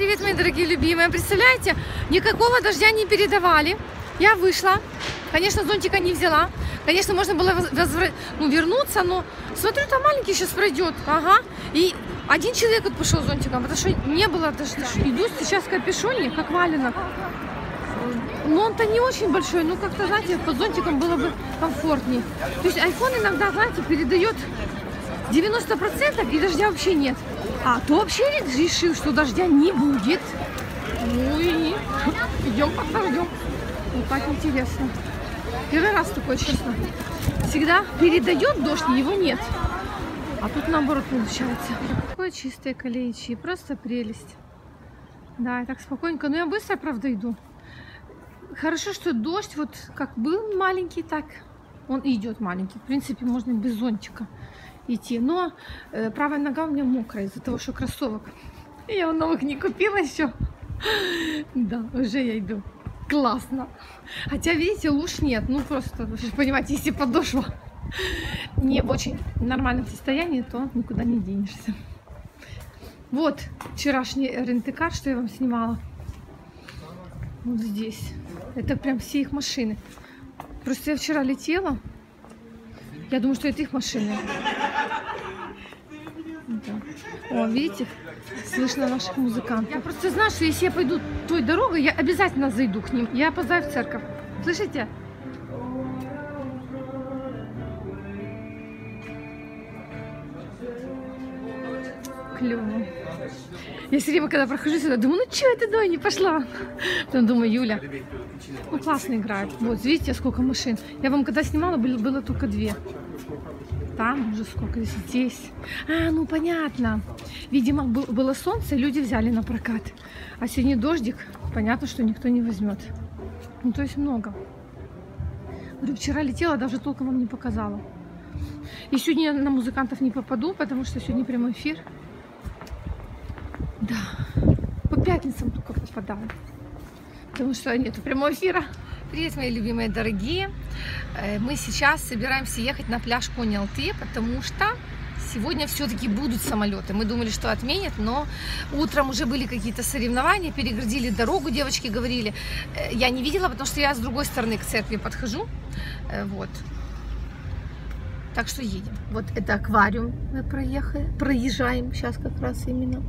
привет, мои дорогие любимые. Представляете, никакого дождя не передавали. Я вышла. Конечно, зонтика не взяла. Конечно, можно было вернуться, но смотрю, там маленький сейчас пройдет. Ага. И один человек вот пошел зонтиком, потому что не было дождя. Иду сейчас в капюшоне, как валенок. Но он-то не очень большой, но как-то, знаете, под зонтиком было бы комфортнее. То есть айфон иногда, знаете, передает 90% и дождя вообще нет. А то вообще решил, что дождя не будет. Ну и идем, подождем. Ну так интересно. Первый раз такое, честно. Всегда передает дождь, его нет. А тут наоборот получается. Такое чистое колеечье, просто прелесть. Да, я так спокойненько. Но я быстро, правда, иду. Хорошо, что дождь, вот как был маленький, так он и идет маленький. В принципе, можно без зонтика идти. Но правая нога у меня мокрая из-за того, что кроссовок. Я новых не купила еще. Да, уже я иду. Классно. Хотя, видите, луж нет. Ну, просто, вы же понимаете, если подошва не в очень нормальном состоянии, то никуда не денешься. Вот вчерашний рент-а-кар, что я вам снимала. Вот здесь. Это прям все их машины. Просто я вчера летела. Я думаю, что это их машины. Да. О, видите, слышно наших музыкантов. Я просто знаю, что если я пойду той дорогой, я обязательно зайду к ним. Я опоздаю в церковь. Слышите? Клево. Я все время, когда прохожу сюда, думаю, ну что это, да, не пошла. Потом думаю, Юля, ну классно играет. Вот, видите, сколько машин. Я вам когда снимала, было только две. Там уже сколько, здесь. А, ну понятно. Видимо, было солнце, люди взяли на прокат. А сегодня дождик, понятно, что никто не возьмет. Ну, то есть много. Говорю, вчера летела, даже толком вам не показала. И сегодня я на музыкантов не попаду, потому что сегодня прямой эфир. Да, по пятницам только попадала, потому что нету прямого эфира. Привет, мои любимые дорогие. Мы сейчас собираемся ехать на пляж Коньяалты, потому что сегодня все-таки будут самолеты. Мы думали, что отменят, но утром уже были какие-то соревнования, перегородили дорогу, девочки говорили. Я не видела, потому что я с другой стороны к церкви подхожу. Вот. Так что едем. Вот это аквариум мы проезжаем сейчас как раз именно.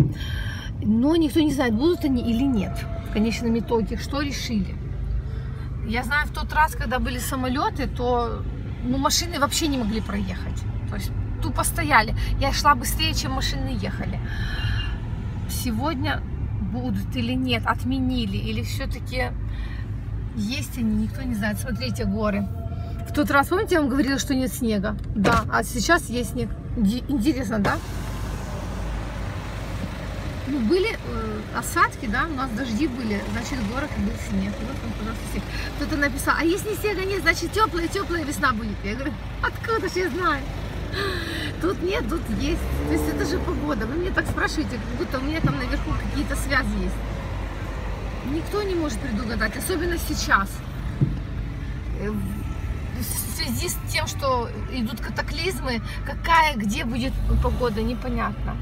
Но никто не знает, будут они или нет в конечном итоге, что решили. Я знаю, в тот раз, когда были самолеты, то ну, машины вообще не могли проехать. То есть тупо стояли. Я шла быстрее, чем машины ехали. Сегодня будут или нет, отменили, или все-таки есть они, никто не знает. Смотрите, горы. В тот раз, помните, я вам говорила, что нет снега? Да, а сейчас есть снег. Интересно, да? Ну, были осадки, да, у нас дожди были, значит, в горах был снег. Вот он, пожалуйста, снег. Кто-то написал, а если снега нет, значит, теплая весна будет. Я говорю, откуда же я знаю? Тут нет, тут есть. То есть это же погода. Вы меня так спрашиваете, как будто у меня там наверху какие-то связи есть. Никто не может предугадать, особенно сейчас. В связи с тем, что идут катаклизмы, какая, где будет погода, непонятно.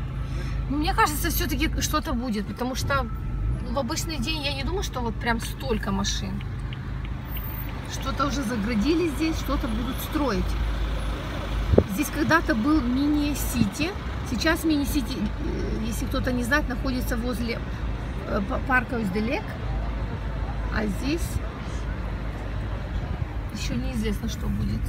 Но мне кажется, все-таки что-то будет, потому что в обычный день я не думаю, что вот прям столько машин. Что-то уже заградили здесь, что-то будут строить. Здесь когда-то был мини-сити. Сейчас мини-сити, если кто-то не знает, находится возле парка Узделек. А здесь... еще неизвестно, что будет.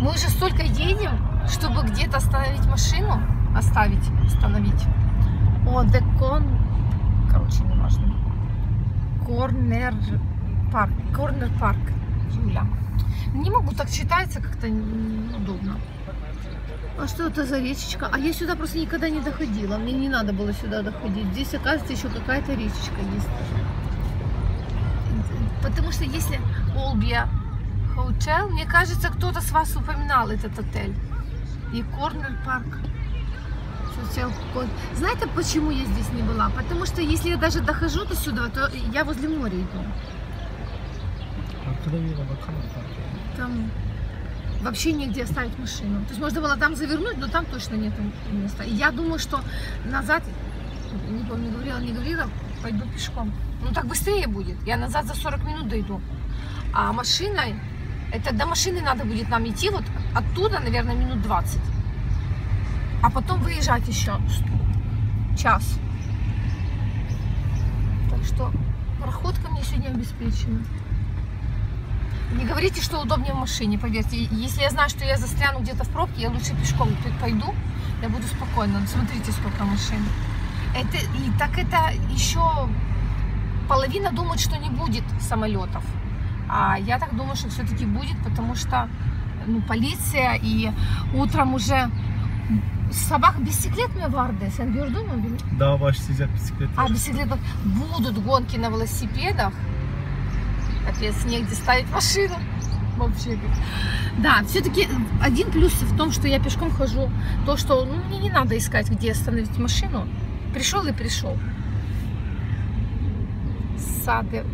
Мы уже столько едем, чтобы где-то остановить машину. Остановить. О, короче, не важно. Корнер парк. Юля. Не могу, так читается как-то неудобно. А что это за речечка? А я сюда просто никогда не доходила. Мне не надо было сюда доходить. Здесь, оказывается, еще какая-то речечка есть. Потому что если Олбия Hotel. Мне кажется, кто-то с вас упоминал этот отель. И Корнер парк. Знаете, почему я здесь не была? Потому что если я даже дохожу до сюда, то я возле моря иду. Там вообще негде оставить машину. То есть можно было там завернуть, но там точно нет места. И я думаю, что назад не помню, не говорила, пойду пешком. Ну так быстрее будет. Я назад за 40 минут дойду. А машиной, это до машины надо будет нам идти, вот оттуда, наверное, минут 20. А потом выезжать еще час. Так что проходка мне сегодня обеспечена. Не говорите, что удобнее в машине, поверьте. Если я знаю, что я застряну где-то в пробке, я лучше пешком пойду, я буду спокойна. Смотрите, сколько машин. Это, и так это еще половина думает, что не будет самолетов. А я так думаю, что все-таки будет, потому что ну, полиция, и утром уже собак бисиклет мне варде, сен-гюрдумовили? Да, ваш сидят бисиклет. А, бисиклет. Будут гонки на велосипедах. Капец, негде ставить машину. Вообще. Да, все-таки один плюс в том, что я пешком хожу. То, что ну, мне не надо искать, где остановить машину. Пришел и пришел. Саде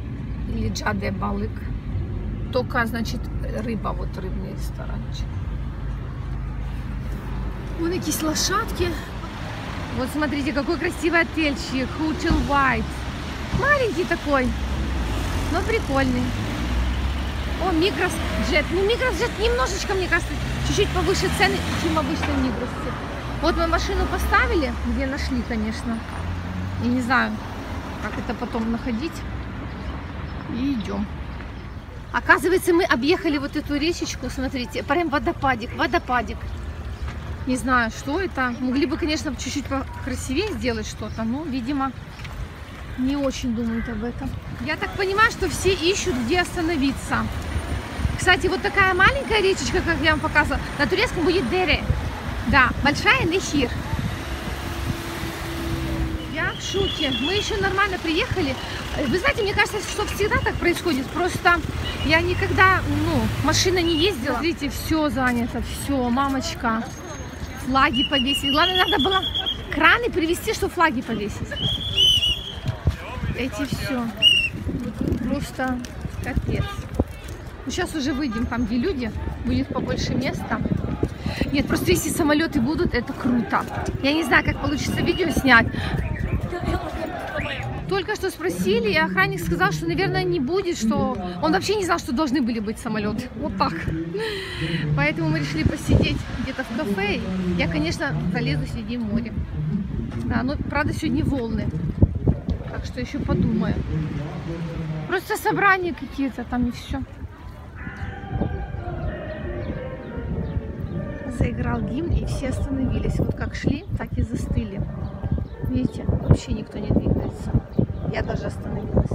или джаде балык. Только, значит, рыба. Вот рыбный ресторанчик. Вон какие-то лошадки. Вот смотрите, какой красивый отельчик. Hotel White. Маленький такой, но прикольный. О, микросджет. Ну, микросджет немножечко, мне кажется, чуть-чуть повыше цены, чем обычный микросджет. Вот мы машину поставили, где нашли, конечно. Я не знаю, как это потом находить. И идем. Оказывается, мы объехали вот эту речечку, смотрите, прям водопадик, водопадик. Не знаю, что это. Могли бы, конечно, чуть-чуть покрасивее сделать что-то, но, видимо, не очень думают об этом. Я так понимаю, что все ищут, где остановиться. Кстати, вот такая маленькая речечка, как я вам показывала, на турецком будет дере. Да, большая нехир. Я в шоке. Мы еще нормально приехали. Вы знаете, мне кажется, что всегда так происходит. Просто я никогда, ну, машина не ездила. Смотрите, все занято, все, мамочка. Флаги повесить. Главное, надо было краны привезти, чтобы флаги повесить. Эти все. Просто капец. Ну, сейчас уже выйдем там, где люди. Будет побольше места. Нет, просто если самолеты будут, это круто. Я не знаю, как получится видео снять. Только что спросили, и охранник сказал, что, наверное, не будет, что... Он вообще не знал, что должны были быть самолеты. Вот так. Поэтому мы решили посидеть где-то в кафе. Я, конечно, залезу среди моря. Да, но, правда, сегодня волны. Так что еще подумаю. Просто собрания какие-то там и все. Заиграл гимн, и все остановились. Вот как шли, так и застыли. Видите, вообще никто не двигается. Я даже остановилась.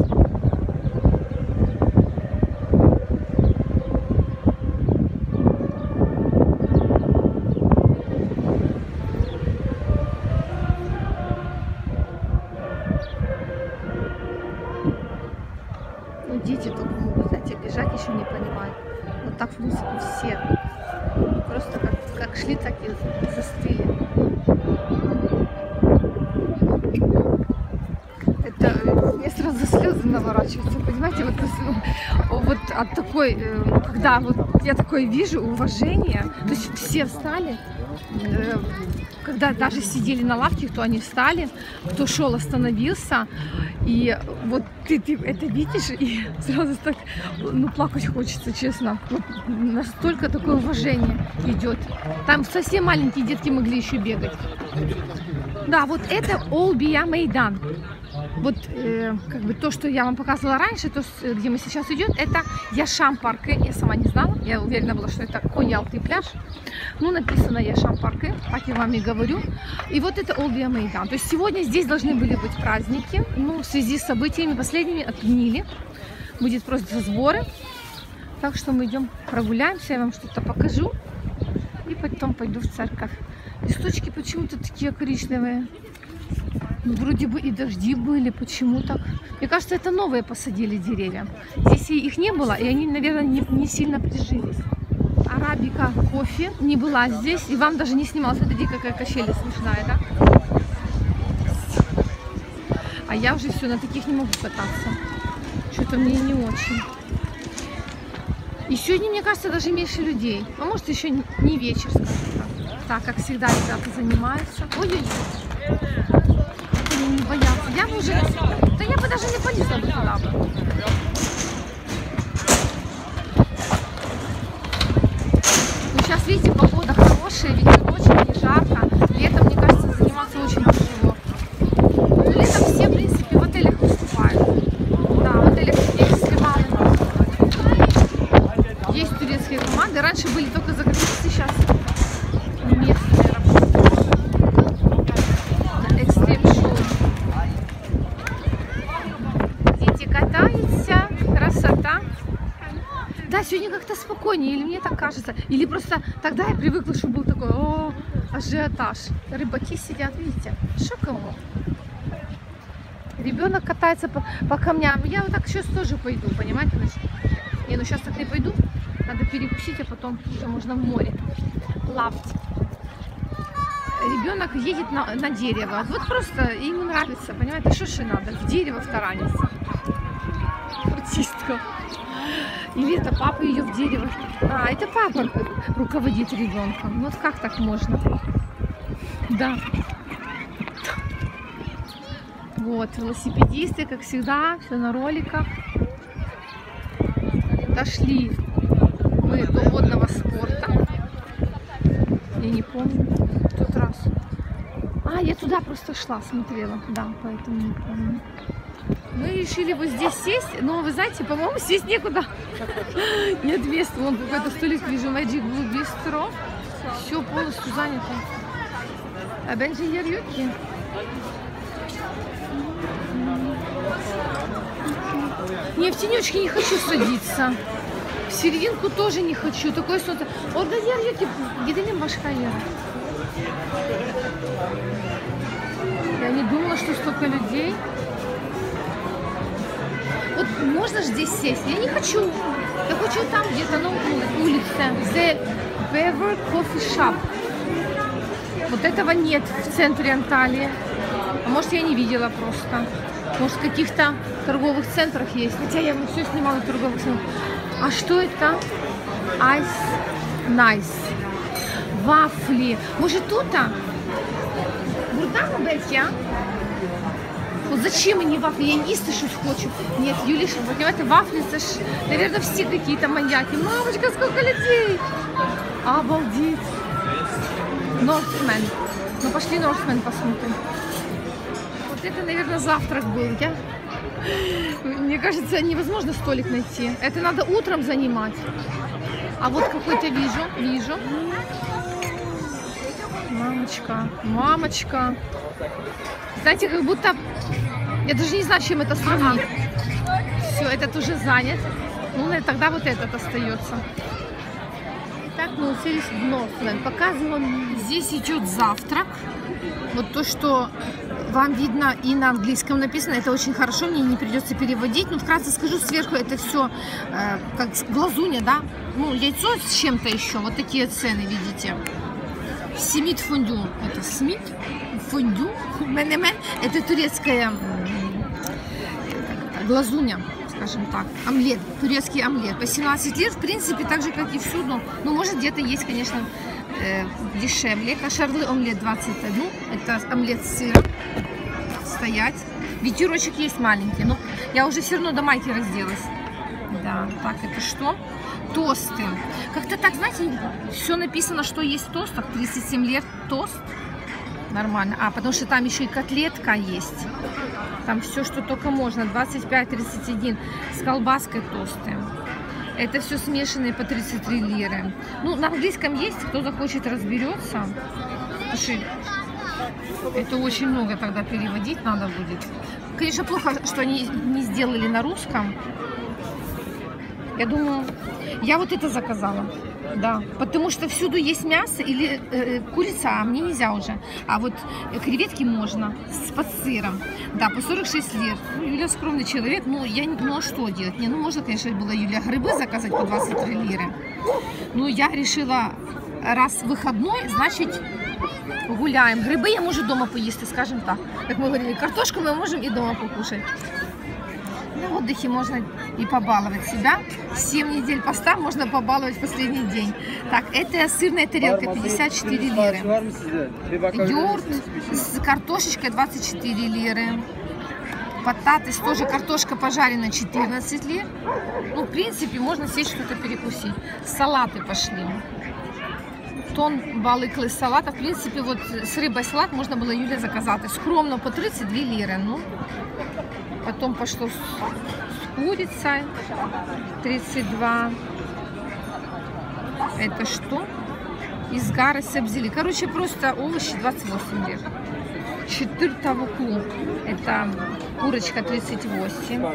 Ну, дети только могут, знаете, бежать еще не понимают. Вот так в музыку все. Просто как шли, так и застыли. Мне сразу слезы наворачиваются, понимаете, вот от такой, когда вот я такое вижу, уважение, то есть все встали, когда даже сидели на лавке, кто они встали, кто шел, остановился, и вот ты это видишь, и сразу так, ну, плакать хочется, честно, вот настолько такое уважение идет, там совсем маленькие детки могли еще бегать. Да, вот это Олдие Мейдан. Вот как бы то, что я вам показывала раньше, то, где мы сейчас идем, это Яшам-парк. Я сама не знала, я уверена была, что это Коньяалты пляж. Ну, написано Яшам-парк, так я вам и говорю. И вот это Олдие Мейдан. То есть сегодня здесь должны были быть праздники. Ну, в связи с событиями последними отменили. Будет просто сборы. Так что мы идем прогуляемся, я вам что-то покажу. И потом пойду в церковь. Листочки почему-то такие коричневые. Вроде бы и дожди были, почему так? Мне кажется, это новые посадили деревья. Здесь их не было, и они, наверное, не сильно прижились. Арабика кофе не была здесь, и вам даже не снималась. Смотрите, какая качели смешная, да? А я уже все, на таких не могу кататься. Что-то мне не очень. И сегодня, мне кажется, даже меньше людей. А может, еще не вечер, скажем так. Так, как всегда, ребята занимаются. Ой-ой-ой. поэтому не боятся. Я бы уже... Да я бы даже не полезла бы туда бы. Ну, сейчас, видите, погода хорошая, ветерочек, не жарко. Летом, мне кажется, заниматься очень тяжело. Но летом все, в принципе, в отелях выступают. Да, в отелях есть сливаны. Есть турецкие команды. Раньше были только заграницы, сейчас... Сегодня как-то спокойнее, или мне так кажется, или просто тогда я привыкла, что был такой ажиотаж. Рыбаки сидят, видите, шо кому? Ребенок катается по камням. Я вот так сейчас тоже пойду, понимаете? Не, ну сейчас так не пойду, надо перекусить, а потом уже можно в море плавать. Ребенок едет на дерево, вот просто ему нравится, понимаете, что же надо, в дерево втараниться. Артистка. Или это папа ее в дерево. А, это папа руководит ребенком. Вот как так можно? Да. Вот, велосипедисты, как всегда, все на роликах. Дошли мы до водного спорта. Я не помню. В тот раз. А, я туда просто шла, смотрела. Да, поэтому не помню. Мы решили вот здесь сесть, но вы знаете, по-моему, сесть некуда. Нет мест, вон какой-то столик вижу, Magic Blue Bistro. Все полностью занято. А бензинер юки. Не, в тенечке не хочу садиться. В серединку тоже не хочу. Такое что-то. Ордонер юки, гидалим башкаера. Я не думала, что столько людей. Вот можно же здесь сесть? Я не хочу. Я хочу там где-то на улице. The Beaver Coffee Shop. Вот этого нет в центре Анталии. А может, я не видела просто. Может, в каких-то торговых центрах есть. Хотя я все снимала в торговых центрах. А что это? Ice Nice. Вафли. Может, тут-то? Бурдама белья. Вот зачем они вафли? Я не стышу хочу. Нет, Юлиша, понимаете, вафли, наверное, все какие-то маньяки. Мамочка, сколько людей! Обалдеть! Нортсмен. Ну, пошли Нортсмен посмотрим. Вот это, наверное, завтрак был. Я... Мне кажется, невозможно столик найти. Это надо утром занимать. А вот какой-то вижу. Мамочка. Знаете, как будто... Я даже не знаю, чем это сравнить. Все, этот уже занят. Ну, тогда вот этот остается. Итак, мы уселись в Нофлен. Показываем. Здесь идет завтрак. Вот то, что вам видно и на английском написано. Это очень хорошо, мне не придется переводить. Но вкратце скажу, сверху это все как глазунья, да? Ну, яйцо с чем-то еще. Вот такие цены, видите. Семит фондю. Это смит. Фондю, это турецкая глазунья, скажем так, омлет, турецкий омлет. По 17 лир, в принципе, так же, как и всюду. Ну, может, где-то есть, конечно, дешевле. Кашарлы омлет 21, это омлет с сыром, стоять. Ветерочек есть маленький, но я уже все равно до майки разделась. Да, так, это что? Тосты. Как-то так, знаете, все написано, что есть в тостах. 37 лир тост. Нормально. А, потому что там еще и котлетка есть. Там все, что только можно. 25-31 с колбаской тосты. Это все смешанные по 33 лиры. Ну, на английском есть. Кто захочет, разберется. Слушай, это очень много тогда переводить надо будет. Конечно, плохо, что они не сделали на русском. Я думаю, я вот это заказала. Да, потому что всюду есть мясо или курица, а мне нельзя уже. А вот креветки можно под сыром. Да, по 46 лир. Ну, Юля скромный человек, ну а что делать? Не, ну можно, конечно, было Юля грибы заказать по 23 лиры. Но я решила, раз выходной, значит гуляем. Грибы я могу дома поесть, скажем так. Как мы говорили, картошку мы можем и дома покушать. На отдыхе можно и побаловать себя. 7 недель поста можно побаловать последний день. Так, это сырная тарелка 54 лиры. Йогурт с картошечкой 24 лиры. Потатес, тоже картошка пожарена 14 лир. Ну, в принципе, можно сесть что-то перекусить. Салаты пошли. Тон балыклы салата. В принципе, вот с рыбой салат можно было Юля заказать. Скромно по 32 лиры. Ну, потом пошло с курицей 32. Это что? Изгары сабзели. Короче, просто овощи 28 лир. 4 тавуку. Это курочка 38.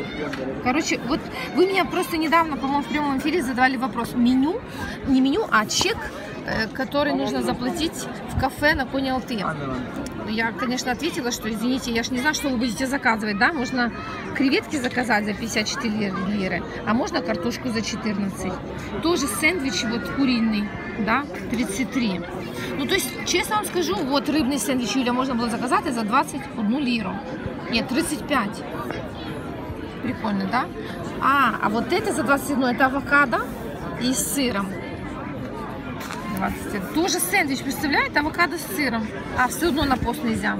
Короче, вот вы меня просто недавно, по-моему, в прямом эфире задавали вопрос. Меню, не меню, а чек, который нужно заплатить в кафе на Коньяалты. Я, конечно, ответила, что, извините, я же не знаю, что вы будете заказывать, да? Можно креветки заказать за 54 лиры, а можно картошку за 14. Тоже сэндвич вот куриный, да, 33. Ну, то есть, честно вам скажу, вот рыбный сэндвич Юля можно было заказать за 21 лиру. Нет, 35. Прикольно, да? А вот это за 21, это авокадо и с сыром. 20. Тоже сэндвич, представляете, авокадо с сыром. А все равно на пост нельзя.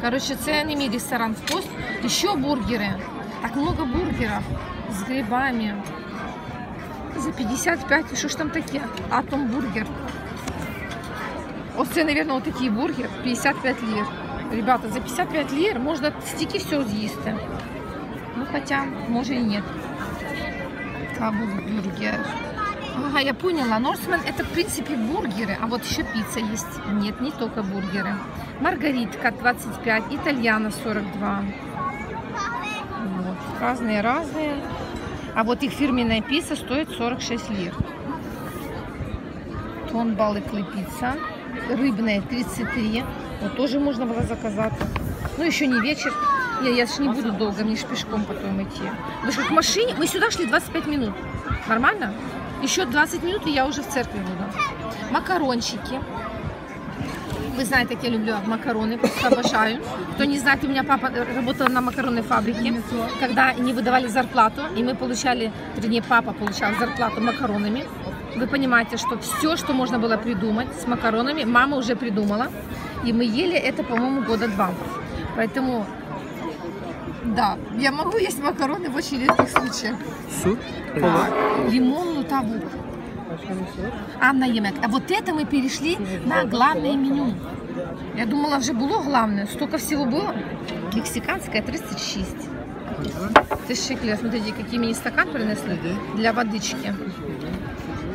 Короче, это не ресторан в пост. Еще бургеры. Так много бургеров с грибами. За 55. И что ж там такие? Атом бургер. Вот это, наверное, вот такие бургеры. 55 лир. Ребята, за 55 лир можно стики все съесть. Ну, хотя, может и нет. Кабу бургер. Ага, я поняла. Нортсмен это, в принципе, бургеры. А вот еще пицца есть. Нет, не только бургеры. Маргаритка 25, итальяна 42. Вот, разные-разные. А вот их фирменная пицца стоит 46 лир. Тон балыклы пицца. Рыбная 33. Вот тоже можно было заказать. Ну, еще не вечер. Я же не буду долго, мне же пешком потом идти. Потому что в машине... Мы сюда шли 25 минут. Нормально? Еще 20 минут, и я уже в церкви буду. Макарончики. Вы знаете, как я люблю макароны, просто обожаю. Кто не знает, у меня папа работал на макаронной фабрике, когда не выдавали зарплату, и мы получали, вернее, папа получал зарплату макаронами. Вы понимаете, что все, что можно было придумать с макаронами, мама уже придумала. И мы ели это, по-моему, года два. Поэтому, да, я могу есть макароны в очень редких случаях. Суп? Да. Лимонную тавук. Анна Емек. А вот это мы перешли на главное меню. Я думала, уже было главное. Столько всего было. Мексиканская 36. Ты шикарно. Смотрите, какие мне стакан принесли для водички.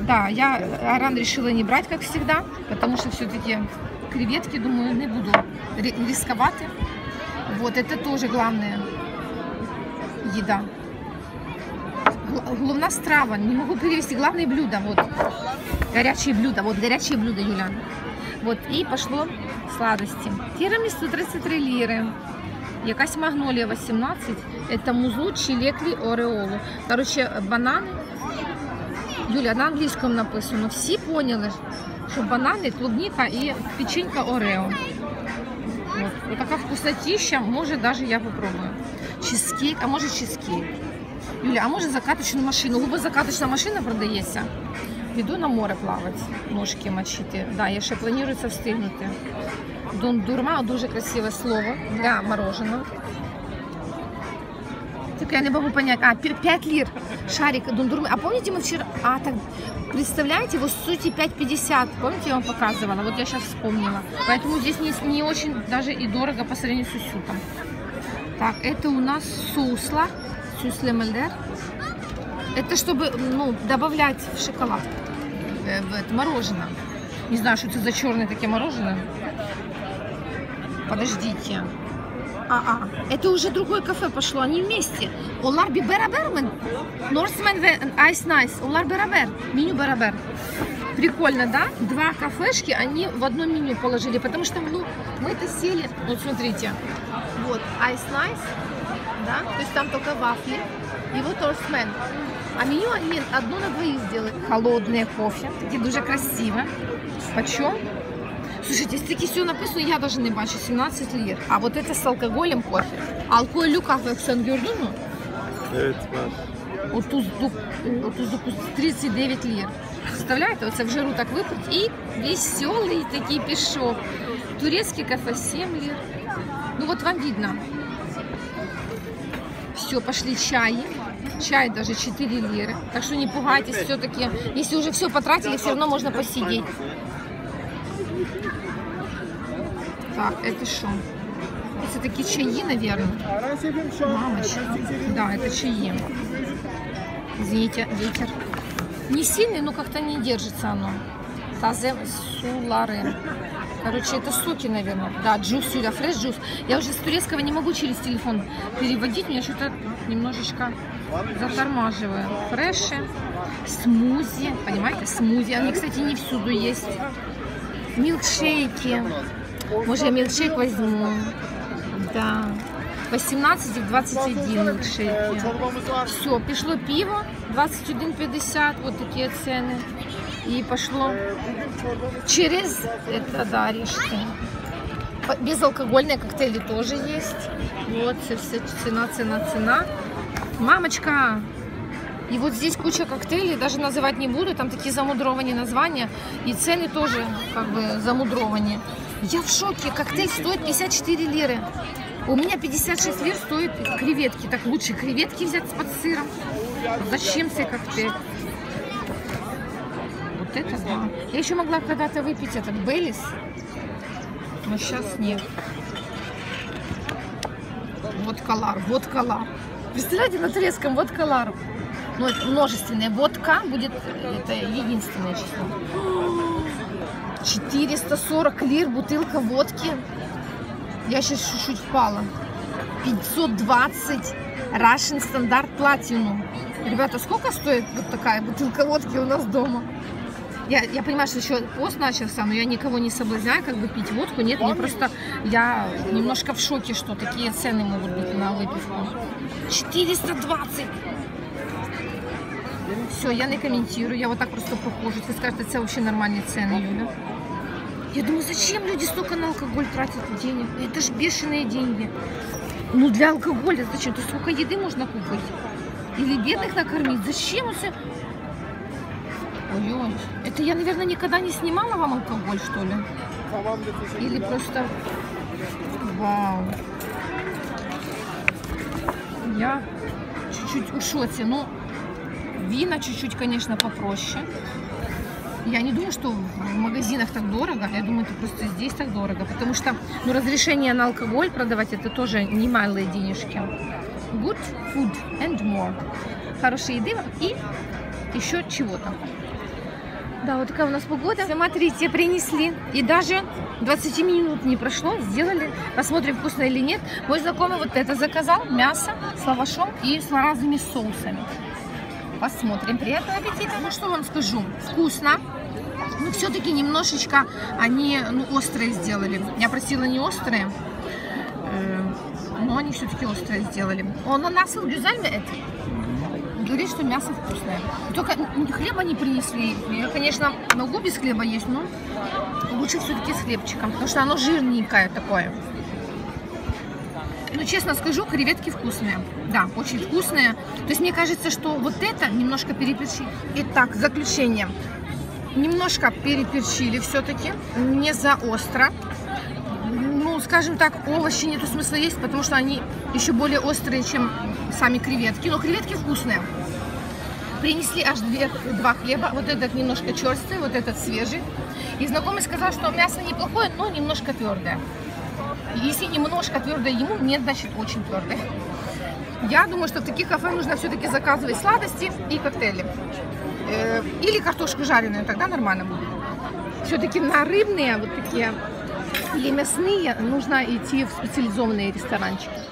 Да, я аран решила не брать, как всегда, потому что все-таки креветки, думаю, не буду рисковать. Вот, это тоже главная еда. Главная страва, не могу перевести, главное блюдо, вот, горячие блюда, Юля. Вот, и пошло сладости. Тирамису 33 лиры. Якась магнолия 18, это музу, чилекли, ореолу. Короче, банан. Юля, на английском написано. Все поняли, что бананы, клубника и печенька Орео. Вот, вот такая вкуснотища. Может, даже я попробую. Чизкейк, а может чизкейк. Юля, а может закаточную машину? Либо закаточная машина продается. Иду на море плавать, ножки мочить. Да, я еще планируется встигнуть. Дон-дурма, дуже красивое слово для мороженого. Так я не могу понять. А, 5 лир. Шарик дундурмы. А помните, мы вчера... А, так, представляете, вот в сути 5,50. Помните, я вам показывала? Вот я сейчас вспомнила. Поэтому здесь не очень даже и дорого по сравнению с усютом. Так, это у нас сусла. Сусле мальдер. Это чтобы, ну, добавлять в шоколад. В это мороженое. Не знаю, что это за черные такие мороженое. Подождите. Это уже другое кафе пошло, они вместе. Олар би берабер, Нортсмен Ice Nice, Олар берабер, меню берабер. Прикольно, да? Два кафешки, они в одно меню положили, потому что, ну, мы это сели. Вот смотрите, вот Ice Nice, да, то есть там только вафли, и вот Toastman. А меню они одно на двоих сделали. Холодное кофе, такие дуже красиво. Почем? Слушайте, если таки все написано, я даже не бачу, 17 лир. А вот это с алкоголем кофе. Алкоголю кафе, Утуздук 39 лир. Представляєте, оце в жару так випить. І веселий такий пішов. Турецький кафе 7 лир. Ну вот вам видно. Все, пошли чаи. Чай даже 4 лиры. Так что не пугайтесь, все-таки, если уже все потратили, все равно можно посидеть. Так, это что? Это такие чаи, наверное. Мамочка. Да, это чаи. Извините, ветер. Не сильный, но как-то не держится оно. Тазем сулары. Короче, это соки, наверное. Да, джус, Юля, фреш-джус. Я уже с турецкого не могу через телефон переводить. Меня что-то немножечко затормаживаю. Фреши, смузи. Понимаете, смузи. Они, кстати, не всюду есть. Милкшейки. Может, я милкшейк возьму? Да. 18 и 21 милкшейки. Все, пошло пиво. 21,50. Вот такие цены. И пошло через это, да, орешки. Безалкогольные коктейли тоже есть. Вот, все, цена. Мамочка! И вот здесь куча коктейлей, даже называть не буду, там такие замудрованные названия. И цены тоже как бы замудрованные. Я в шоке, коктейль стоит 54 лиры. У меня 56 лир стоит креветки. Так лучше креветки взять под сыром. Зачем себе коктейль? Вот это да. Я еще могла когда-то выпить этот Беллис, но сейчас нет. Вот колар, вот колар. Представляете, на турецком вот колар. Ну, это множественное. Водка будет, это единственное число. 440 лир бутылка водки. Я сейчас чуть-чуть впала. 520 Russian стандарт платину. Ребята, сколько стоит вот такая бутылка водки у нас дома? Я понимаю, что еще пост начался, но я никого не соблазняю, как бы пить водку. Нет, мне просто, я немножко в шоке, что такие цены могут быть на выпивку. 420! Все, я не комментирую, я вот так просто прохожусь. Вы скажете, это вообще нормальные цены, Юля. Я думаю, зачем люди столько на алкоголь тратят денег? Это же бешеные деньги. Ну, для алкоголя зачем? То сколько еды можно купить? Или бедных накормить? Зачем это? Ой-ой, это я, наверное, никогда не снимала вам алкоголь, что ли? Или просто... Вау. Я чуть-чуть ушоте, но вина чуть-чуть, конечно, попроще. Я не думаю, что в магазинах так дорого. Я думаю, это просто здесь так дорого. Потому что, ну, разрешение на алкоголь продавать, это тоже немалые денежки. Good food and more. Хорошей еды и... еще чего-то. Да, вот такая у нас погода. Смотрите, принесли. И даже 20 минут не прошло, сделали. Посмотрим, вкусно или нет. Мой знакомый вот это заказал. Мясо с лавашом и с разными соусами. Посмотрим. Приятного аппетита. Ну, что вам скажу. Вкусно. Но все-таки немножечко они, ну, острые сделали. Я просила не острые. Но они все-таки острые сделали. Он на нас гюзаль это. Говорит, что мясо вкусное. Только хлеба не принесли. Я, конечно, могу без хлеба есть, но лучше все-таки с хлебчиком, потому что оно жирненькое такое. Ну, честно скажу, креветки вкусные. Да, очень вкусные. То есть мне кажется, что вот это немножко переперчили. Итак, заключение. Немножко переперчили все-таки. Не за остро. Ну, скажем так, овощи нету смысла есть, потому что они еще более острые, чем сами креветки. Но креветки вкусные. Принесли аж два хлеба. Вот этот немножко черствый, вот этот свежий. И знакомый сказал, что мясо неплохое, но немножко твердое. Если немножко твердое ему, нет, значит очень твердое. Я думаю, что в таких кафе нужно все-таки заказывать сладости и коктейли. Или картошку жареную, тогда нормально будет. Все-таки на рыбные вот такие или мясные нужно идти в специализованные ресторанчики.